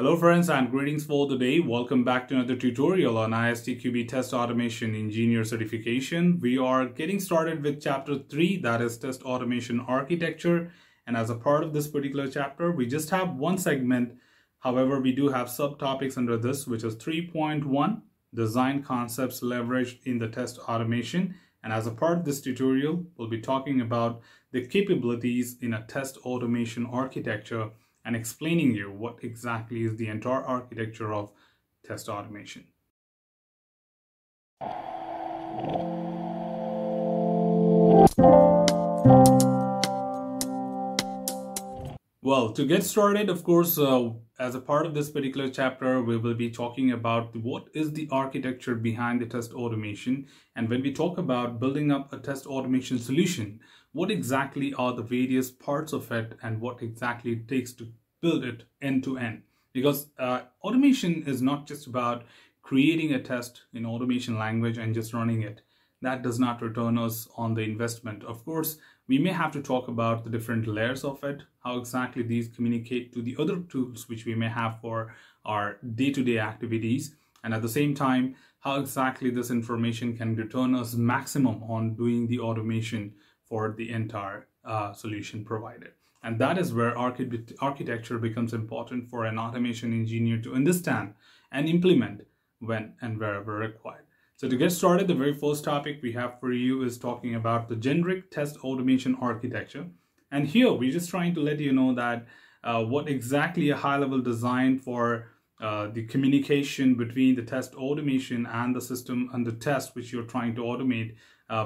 Hello friends and greetings for the day. Welcome back to another tutorial on ISTQB Test Automation Engineer Certification. We are getting started with Chapter 3, that is Test Automation Architecture. And as a part of this particular chapter, we just have one segment. However, we do have subtopics under this, which is 3.1, Design Concepts Leveraged in the Test Automation. And as a part of this tutorial, we'll be talking about the capabilities in a test automation architecture and explaining you what exactly is the entire architecture of test automation. Well, to get started, of course, as a part of this particular chapter, we will be talking about what is the architecture behind the test automation. And when we talk about building up a test automation solution, what exactly are the various parts of it and what exactly it takes to build it end to end. Because automation is not just about creating a test in automation language and just running it. That does not return us on the investment. Of course, we may have to talk about the different layers of it, how exactly these communicate to the other tools which we may have for our day-to-day activities. And at the same time, how exactly this information can return us maximum on doing the automation for the entire solution provided. And that is where architecture becomes important for an automation engineer to understand and implement when and wherever required. So to get started, the very first topic we have for you is talking about the generic test automation architecture. And here we're just trying to let you know that what exactly a high-level design for the communication between the test automation and the system under test which you're trying to automate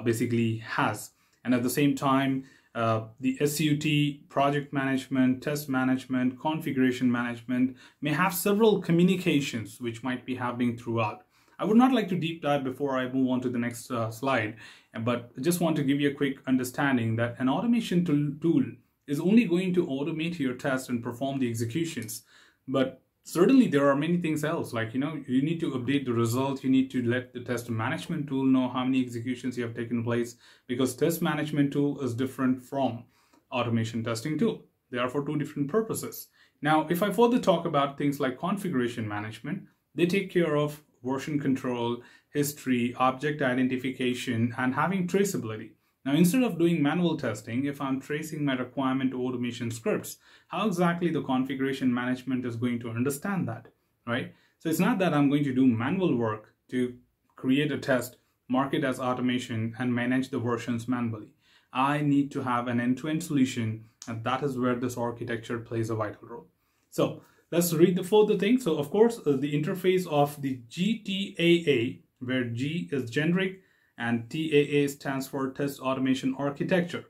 basically has. And at the same time, the SUT, project management, test management, configuration management may have several communications which might be happening throughout. I would not like to deep dive before I move on to the next slide, but I just want to give you a quick understanding that an automation tool is only going to automate your test and perform the executions. But certainly there are many things else, like, you know, you need to update the result, you need to let the test management tool know how many executions you have taken place, because test management tool is different from automation testing tool. They are for two different purposes. Now, if I further talk about things like configuration management, they take care of version control, history, object identification, and having traceability. Now, instead of doing manual testing, if I'm tracing my requirement to automation scripts, how exactly the configuration management is going to understand that, right? So it's not that I'm going to do manual work to create a test, mark it as automation, and manage the versions manually. I need to have an end-to-end solution, and that is where this architecture plays a vital role. So let's read the further thing. So of course, the interface of the GTAA, where G is generic and TAA stands for Test Automation Architecture,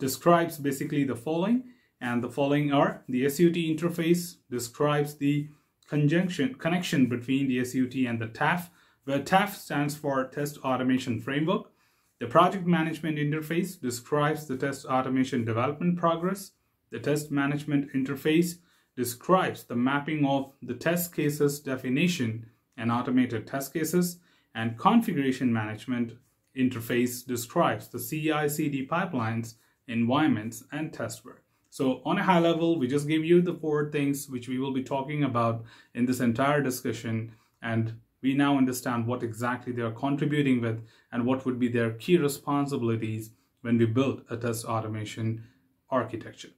describes basically the following. And the following are the SUT interface describes the connection between the SUT and the TAF, where TAF stands for Test Automation Framework. The project management interface describes the test automation development progress. The test management interface describes the mapping of the test cases definition and automated test cases, and configuration management interface describes the CI/CD pipelines, environments, and testware. So on a high level, we just gave you the four things which we will be talking about in this entire discussion, and we now understand what exactly they are contributing with and what would be their key responsibilities when we build a test automation architecture.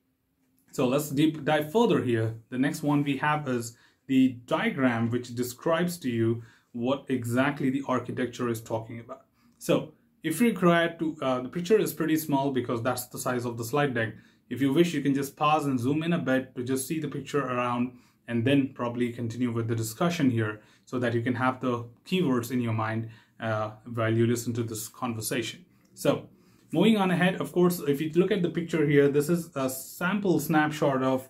So let's deep dive further here. The next one we have is the diagram which describes to you what exactly the architecture is talking about. So if you require to, the picture is pretty small because that's the size of the slide deck. If you wish, you can just pause and zoom in a bit to just see the picture around and then probably continue with the discussion here so that you can have the keywords in your mind while you listen to this conversation. So moving on ahead, of course, if you look at the picture here, this is a sample snapshot of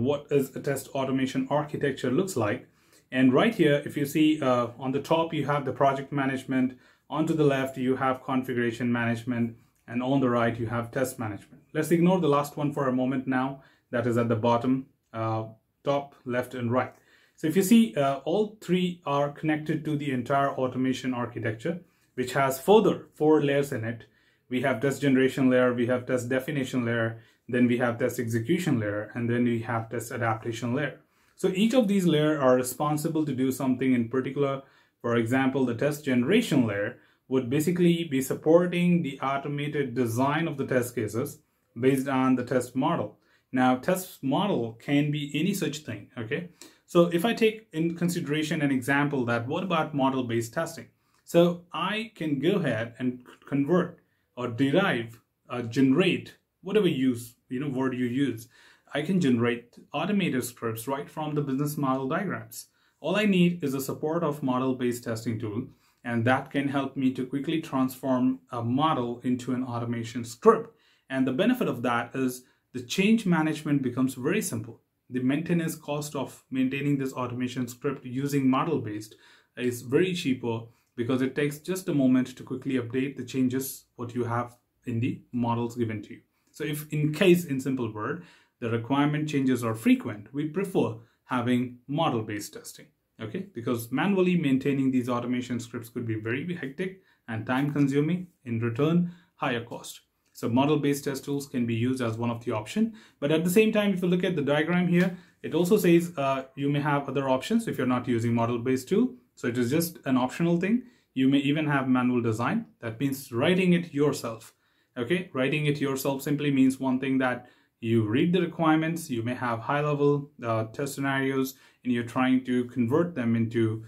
what is a test automation architecture looks like. And right here, if you see on the top, you have the project management. Onto the left, you have configuration management. And on the right, you have test management. Let's ignore the last one for a moment now. That is at the bottom, top, left, and right. So if you see, all three are connected to the entire automation architecture, which has further four layers in it. We have test generation layer, we have test definition layer, then we have test execution layer, and then we have test adaptation layer. So each of these layers are responsible to do something in particular. For example, the test generation layer would basically be supporting the automated design of the test cases based on the test model. Now, test model can be any such thing, okay? So if I take in consideration an example that what about model-based testing? So I can go ahead and convert or derive or generate whatever use, word you use. I can generate automated scripts right from the business model diagrams. All I need is the support of model-based testing tool, and that can help me to quickly transform a model into an automation script. And the benefit of that is the change management becomes very simple. The maintenance cost of maintaining this automation script using model-based is very cheaper because it takes just a moment to quickly update the changes what you have in the models given to you. So if in case, in simple word, the requirement changes are frequent, we prefer having model-based testing, okay? Because manually maintaining these automation scripts could be very hectic and time-consuming, in return, higher cost. So model-based test tools can be used as one of the options. But at the same time, if you look at the diagram here, it also says you may have other options if you're not using model-based tool. So it is just an optional thing. You may even have manual design. That means writing it yourself. Okay, writing it yourself simply means one thing that you read the requirements, you may have high-level test scenarios, and you're trying to convert them into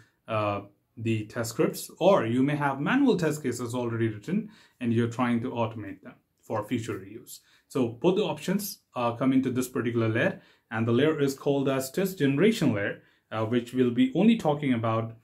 the test scripts, or you may have manual test cases already written, and you're trying to automate them for future reuse. So both the options come into this particular layer, and the layer is called as test generation layer, which will be only talking about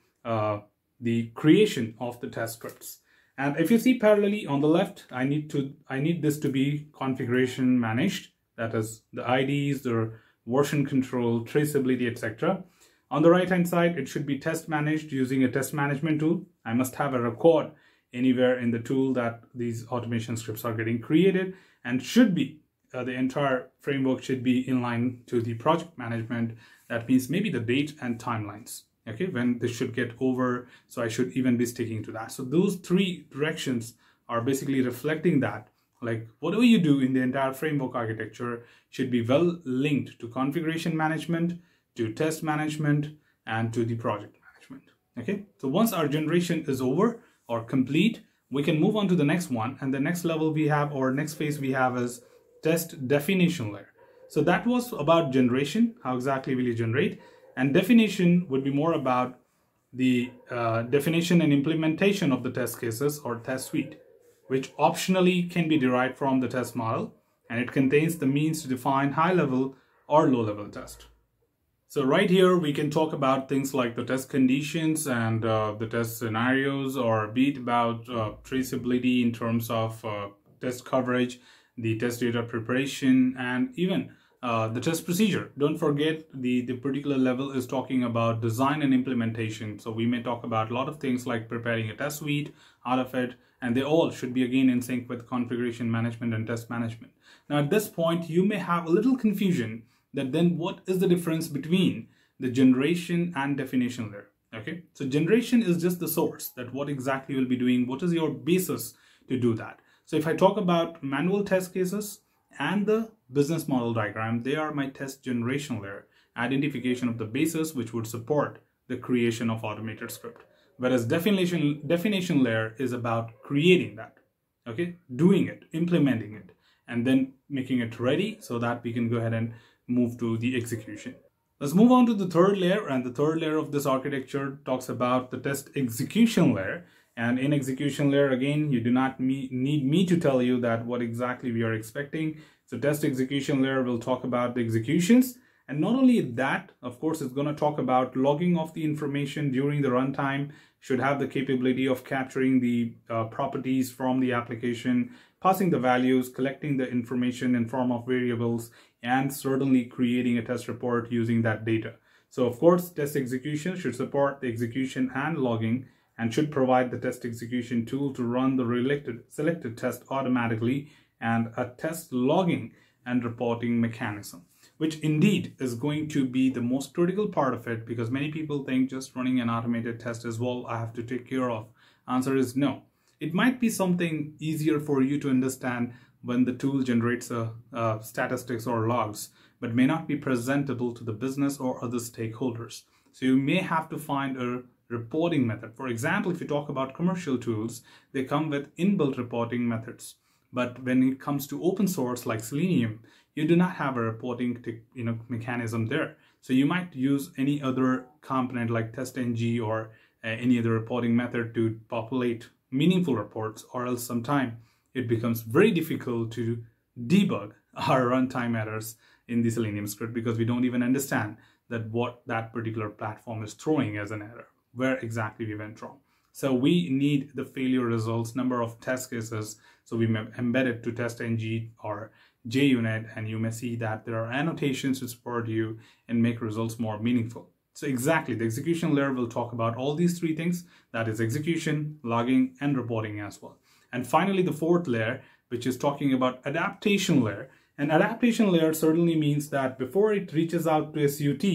the creation of the test scripts. And if you see parallelly on the left, I need this to be configuration managed, that is the IDs, the version control, traceability, etc. On the right hand side, it should be test managed using a test management tool. I must have a record anywhere in the tool that these automation scripts are getting created, and should be the entire framework should be in line to the project management. That means maybe the date and timelines, okay, when this should get over. So I should even be sticking to that. So those three directions are basically reflecting that, like whatever you do in the entire framework architecture should be well linked to configuration management, to test management, and to the project management, okay? So once our generation is over, or complete, we can move on to the next one. And the next level we have, or next phase we have, is test definition layer. So that was about generation, how exactly will you generate, and definition would be more about the definition and implementation of the test cases or test suite, which optionally can be derived from the test model, and it contains the means to define high-level or low-level test. So right here, we can talk about things like the test conditions and the test scenarios, or a bit about traceability in terms of test coverage, the test data preparation, and even the test procedure. Don't forget the particular level is talking about design and implementation. So we may talk about a lot of things like preparing a test suite out of it, and they all should be again in sync with configuration management and test management. Now at this point, you may have a little confusion that then what is the difference between the generation and definition layer, okay? So generation is just the source, that what exactly you'll be doing, what is your basis to do that. So if I talk about manual test cases and the business model diagram, they are my test generation layer, identification of the basis which would support the creation of automated script. Whereas definition layer is about creating that, okay? Doing it, implementing it, and then making it ready so that we can go ahead and move to the execution. Let's move on to the third layer, and the third layer of this architecture talks about the test execution layer. And in execution layer, again, you do not need me to tell you that what exactly we are expecting. So test execution layer will talk about the executions, and not only that, of course, it's going to talk about logging of the information during the runtime, should have the capability of capturing the properties from the application, passing the values, collecting the information in form of variables, and certainly creating a test report using that data. So of course, test execution should support the execution and logging, and should provide the test execution tool to run the selected test automatically, and a test logging and reporting mechanism, which indeed is going to be the most critical part of it, because many people think just running an automated test as well, I have to take care of. Answer is no. It might be something easier for you to understand when the tool generates a statistics or logs, but may not be presentable to the business or other stakeholders. So you may have to find a reporting method. For example, if you talk about commercial tools, they come with inbuilt reporting methods. But when it comes to open source like Selenium, you do not have a reporting mechanism there. So you might use any other component like TestNG or any other reporting method to populate meaningful reports, or else sometime it becomes very difficult to debug our runtime errors in the Selenium script, because we don't even understand that what that particular platform is throwing as an error, where exactly we went wrong. So we need the failure results, number of test cases. So we may embed it to TestNG or JUnit, and you may see that there are annotations to support you and make results more meaningful. So exactly, the execution layer will talk about all these three things, that is execution, logging, and reporting as well. And finally, the fourth layer, which is talking about adaptation layer. And adaptation layer certainly means that before it reaches out to SUT,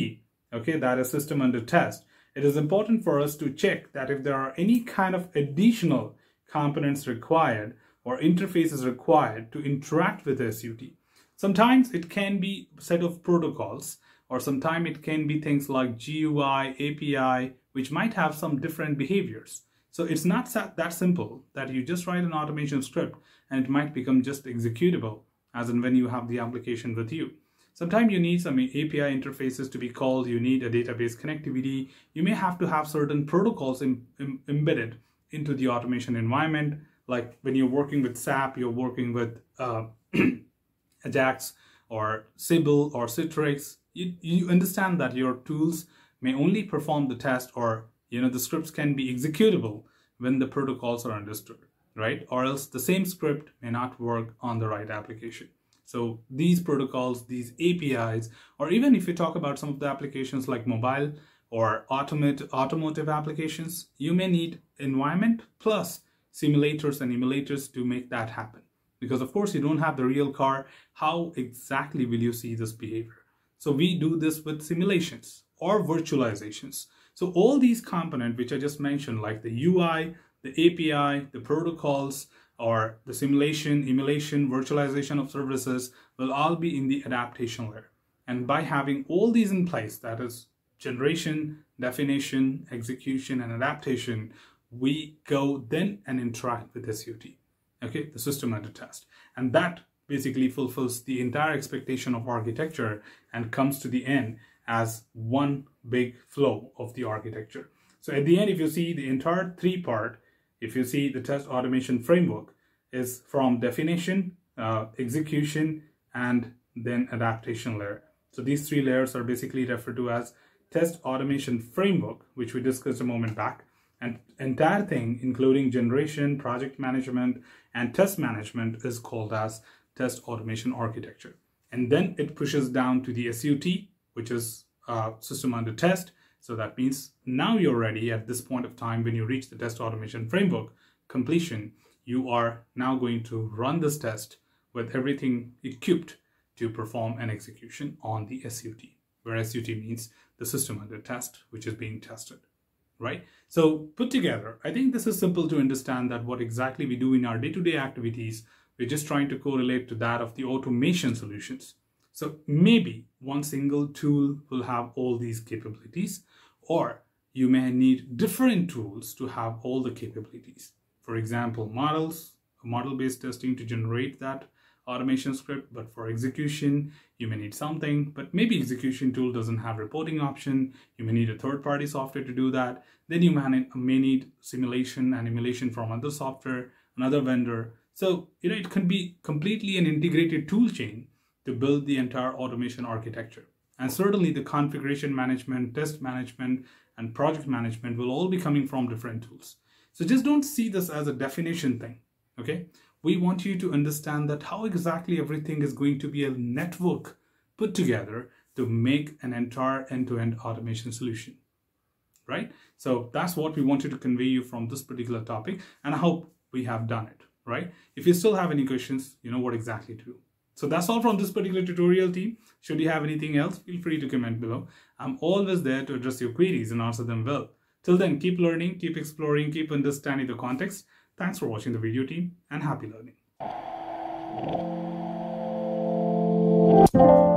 okay, that is system under test, it is important for us to check that if there are any kind of additional components required or interfaces required to interact with SUT. Sometimes it can be a set of protocols, or sometimes it can be things like GUI, API, which might have some different behaviors. So it's not that simple that you just write an automation script and it might become just executable as and when you have the application with you. Sometimes you need some API interfaces to be called, you need a database connectivity, you may have to have certain protocols embedded into the automation environment. Like when you're working with SAP, you're working with Ajax or Sybil or Citrix, you understand that your tools may only perform the test, or the scripts can be executable when the protocols are understood, right? Or else the same script may not work on the right application. So these protocols, these APIs, or even if you talk about some of the applications like mobile or automotive applications, you may need environment plus simulators and emulators to make that happen. Because of course you don't have the real car, how exactly will you see this behavior? So we do this with simulations or virtualizations. So all these components which I just mentioned, like the UI, the API, the protocols, or the simulation, emulation, virtualization of services, will all be in the adaptation layer. And by having all these in place, that is generation, definition, execution, and adaptation, we go then and interact with SUT, okay, the system under test. And that basically fulfills the entire expectation of architecture and comes to the end as one big flow of the architecture. So at the end, if you see the entire three-part, if you see the test automation framework is from definition, execution, and then adaptation layer. So these three layers are basically referred to as test automation framework, which we discussed a moment back. And entire thing, including generation, project management, and test management, is called as test automation architecture. And then it pushes down to the SUT, which is system under test. So that means now you're ready at this point of time. When you reach the test automation framework completion, you are now going to run this test with everything equipped to perform an execution on the SUT, where SUT means the system under test, which is being tested, right? So put together, I think this is simple to understand that what exactly we do in our day-to-day activities, we're just trying to correlate to that of the automation solutions. So maybe one single tool will have all these capabilities, or you may need different tools to have all the capabilities. For example, models, model-based testing to generate that automation script, but for execution, you may need something, but maybe execution tool doesn't have reporting option. You may need a third-party software to do that. Then you may need simulation and emulation from other software, another vendor. So, it can be completely an integrated tool chain to build the entire automation architecture. And certainly the configuration management, test management, and project management will all be coming from different tools. So just don't see this as a definition thing, okay? We want you to understand that how exactly everything is going to be a network put together to make an entire end-to-end automation solution, right? So that's what we wanted to convey you from this particular topic, and I hope we have done it, right? If you still have any questions, you know what exactly to do. So that's all from this particular tutorial team. Should you have anything else, feel free to comment below. I'm always there to address your queries and answer them well. Till then, keep learning, keep exploring, keep understanding the context. Thanks for watching the video team, and happy learning.